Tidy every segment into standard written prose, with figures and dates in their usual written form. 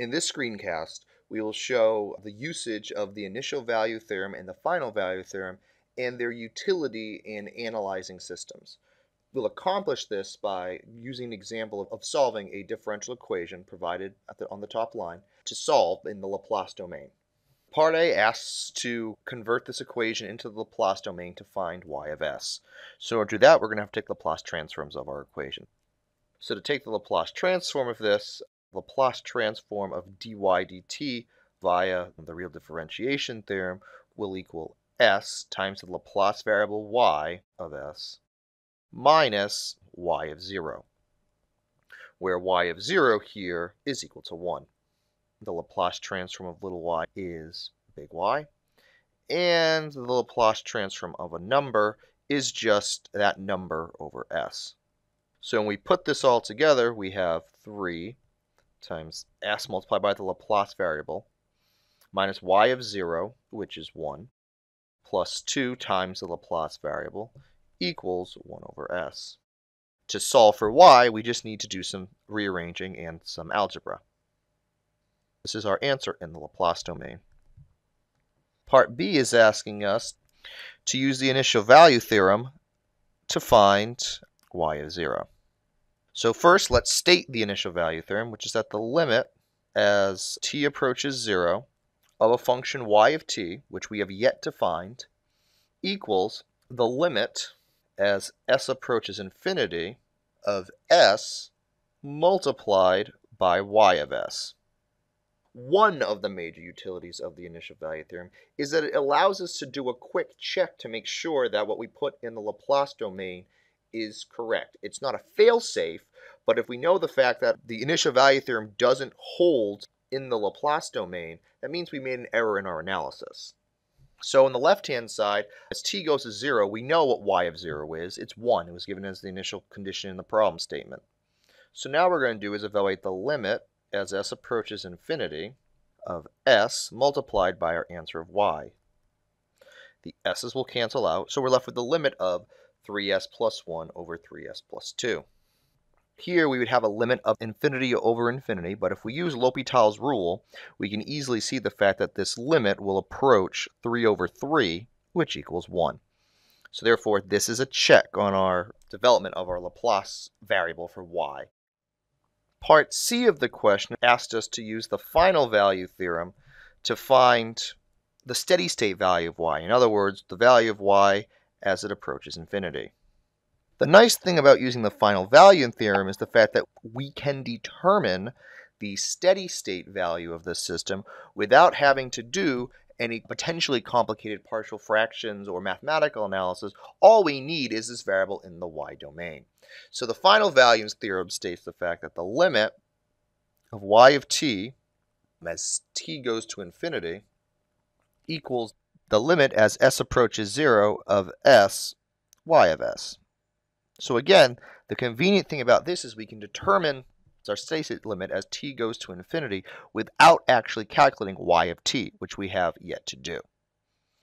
In this screencast, we will show the usage of the initial value theorem and the final value theorem and their utility in analyzing systems. We'll accomplish this by using an example of solving a differential equation provided on the top line to solve in the Laplace domain. Part A asks to convert this equation into the Laplace domain to find y of s. So to do that, we're going to have to take the Laplace transforms of our equation. So to take the Laplace transform of this, Laplace transform of dy dt via the real differentiation theorem will equal s times the Laplace variable y of s minus y of 0, where y of 0 here is equal to 1. The Laplace transform of little y is big Y, and the Laplace transform of a number is just that number over S. So when we put this all together, we have 3 times S multiplied by the Laplace variable minus y of 0, which is 1, plus 2 times the Laplace variable equals 1 over S. To solve for y, we just need to do some rearranging and some algebra. This is our answer in the Laplace domain. Part B is asking us to use the initial value theorem to find y of 0. So first, let's state the initial value theorem, which is that the limit as t approaches 0 of a function y of t, which we have yet to find, equals the limit as s approaches infinity of s multiplied by y of s. One of the major utilities of the initial value theorem is that it allows us to do a quick check to make sure that what we put in the Laplace domain is correct. It's not a fail-safe, but if we know the fact that the initial value theorem doesn't hold in the Laplace domain, that means we made an error in our analysis. So on the left-hand side, as t goes to 0, we know what y of 0 is. It's 1. It was given as the initial condition in the problem statement. So now what we're going to do is evaluate the limit as s approaches infinity of s multiplied by our answer of y. The s's will cancel out, so we're left with the limit of 3s plus 1 over 3s plus 2. Here we would have a limit of infinity over infinity, but if we use L'Hopital's rule, we can easily see the fact that this limit will approach 3 over 3, which equals 1. So therefore, this is a check on our development of our Laplace variable for y. Part C of the question asked us to use the final value theorem to find the steady state value of y. In other words, the value of y as it approaches infinity. The nice thing about using the final value theorem is the fact that we can determine the steady state value of the system without having to do any potentially complicated partial fractions or mathematical analysis. All we need is this variable in the y domain. So the final values theorem states the fact that the limit of y of t as t goes to infinity equals the limit as s approaches 0 of s y of s. So again, the convenient thing about this is we can determine our steady state limit as t goes to infinity without actually calculating y of t, which we have yet to do.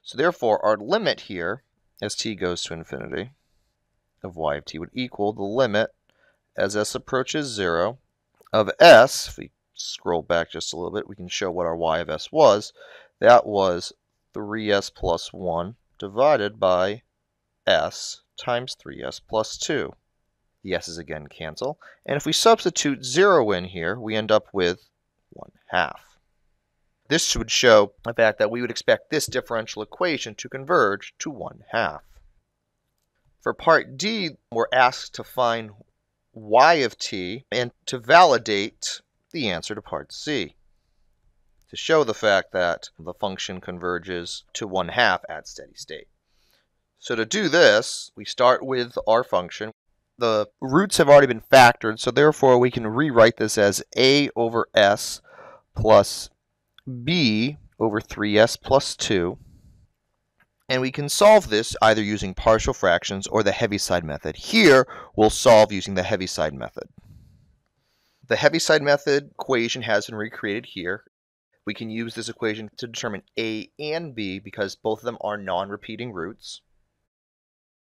So therefore, our limit here as t goes to infinity of y of t would equal the limit as s approaches 0 of s. If we scroll back just a little bit, we can show what our y of s was. That was 3s plus 1 divided by s times 3s plus 2. The s's again cancel, and if we substitute 0 in here, we end up with 1/2. This would show the fact that we would expect this differential equation to converge to 1/2. For part D, we're asked to find y of t and to validate the answer to part C, to show the fact that the function converges to 1/2 at steady state. So to do this, we start with our function. The roots have already been factored, so therefore we can rewrite this as a over s plus b over 3s plus 2. And we can solve this either using partial fractions or the Heaviside method. Here, we'll solve using the Heaviside method. The Heaviside method equation has been recreated here. We can use this equation to determine a and b because both of them are non-repeating roots.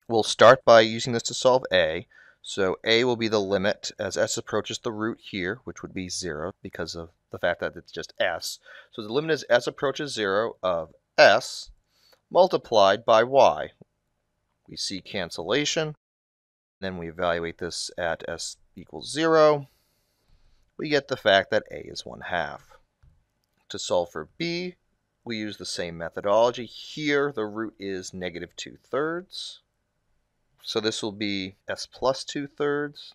We'll start by using this to solve a. So a will be the limit as s approaches the root here, which would be 0 because of the fact that it's just s. So the limit as s approaches 0 of s multiplied by y. We see cancellation. Then we evaluate this at s equals 0. We get the fact that a is 1/2. To solve for b, we use the same methodology. Here, the root is -2/3. So this will be s plus 2/3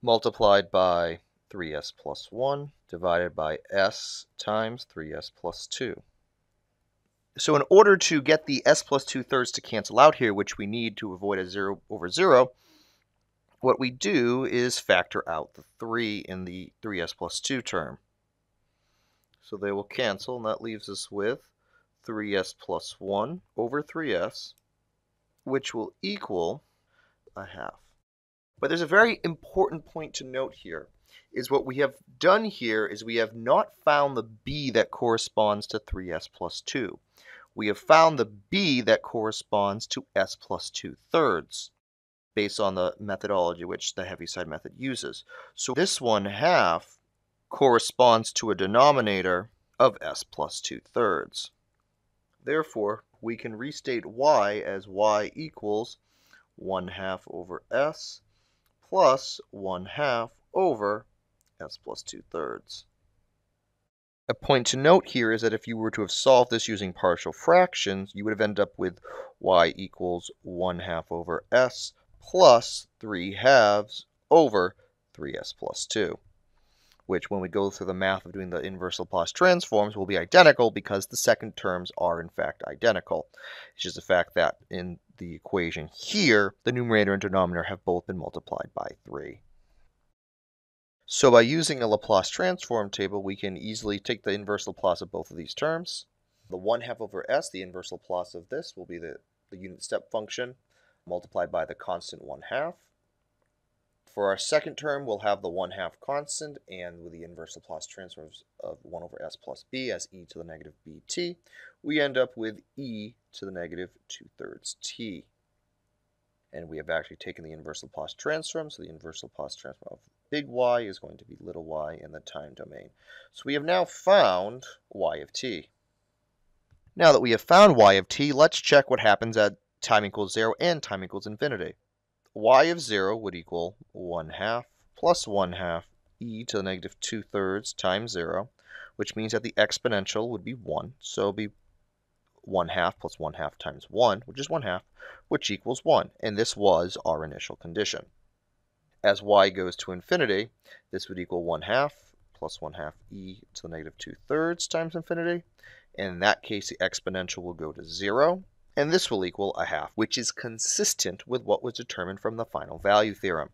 multiplied by 3s plus 1 divided by s times 3s plus 2. So in order to get the s plus 2/3 to cancel out here, which we need to avoid a 0/0, what we do is factor out the 3 in the 3s plus 2 term. So they will cancel, and that leaves us with 3s plus 1 over 3s. Which will equal 1/2. But there's a very important point to note here, is what we have done here is we have not found the b that corresponds to 3s plus 2. We have found the b that corresponds to s plus 2/3, based on the methodology which the Heaviside method uses. So this 1/2 corresponds to a denominator of s plus 2/3. Therefore, we can restate y as y equals 1/2 over s plus 1/2 over s plus 2/3. A point to note here is that if you were to have solved this using partial fractions, you would have ended up with y equals 1/2 over s plus 3/2 over 3s plus 2. Which, when we go through the math of doing the inverse Laplace transforms, will be identical because the second terms are, in fact, identical. It's just the fact that in the equation here, the numerator and denominator have both been multiplied by 3. So by using a Laplace transform table, we can easily take the inverse Laplace of both of these terms. The 1/2 over s, the inverse Laplace of this, will be the unit step function multiplied by the constant 1/2. For our second term, we'll have the 1/2 constant and with the inverse Laplace transforms of 1 over s plus b as e to the negative bt, we end up with e to the negative 2/3 t. And we have actually taken the inverse Laplace transform, so the inverse Laplace transform of big Y is going to be little y in the time domain. So we have now found y of t. Now that we have found y of t, let's check what happens at time equals 0 and time equals infinity. Y of 0 would equal 1/2 plus 1/2 e to the negative 2/3 times 0, which means that the exponential would be 1. So it would be 1/2 plus 1/2 times 1, which is 1/2, which equals 1. And this was our initial condition. As y goes to infinity, this would equal 1/2 plus 1/2 e to the negative 2/3 times infinity. And in that case, the exponential will go to 0. And this will equal 1/2, which is consistent with what was determined from the final value theorem.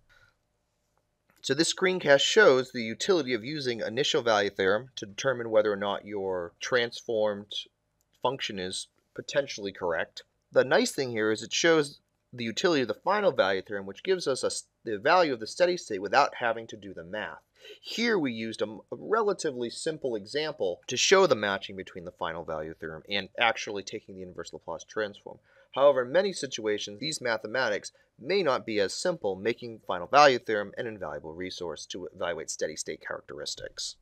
So this screencast shows the utility of using initial value theorem to determine whether or not your transformed function is potentially correct. The nice thing here is it shows the utility of the final value theorem, which gives us the value of the steady state without having to do the math. Here we used a relatively simple example to show the matching between the final value theorem and actually taking the inverse Laplace transform. However, in many situations, these mathematics may not be as simple, making final value theorem an invaluable resource to evaluate steady state characteristics.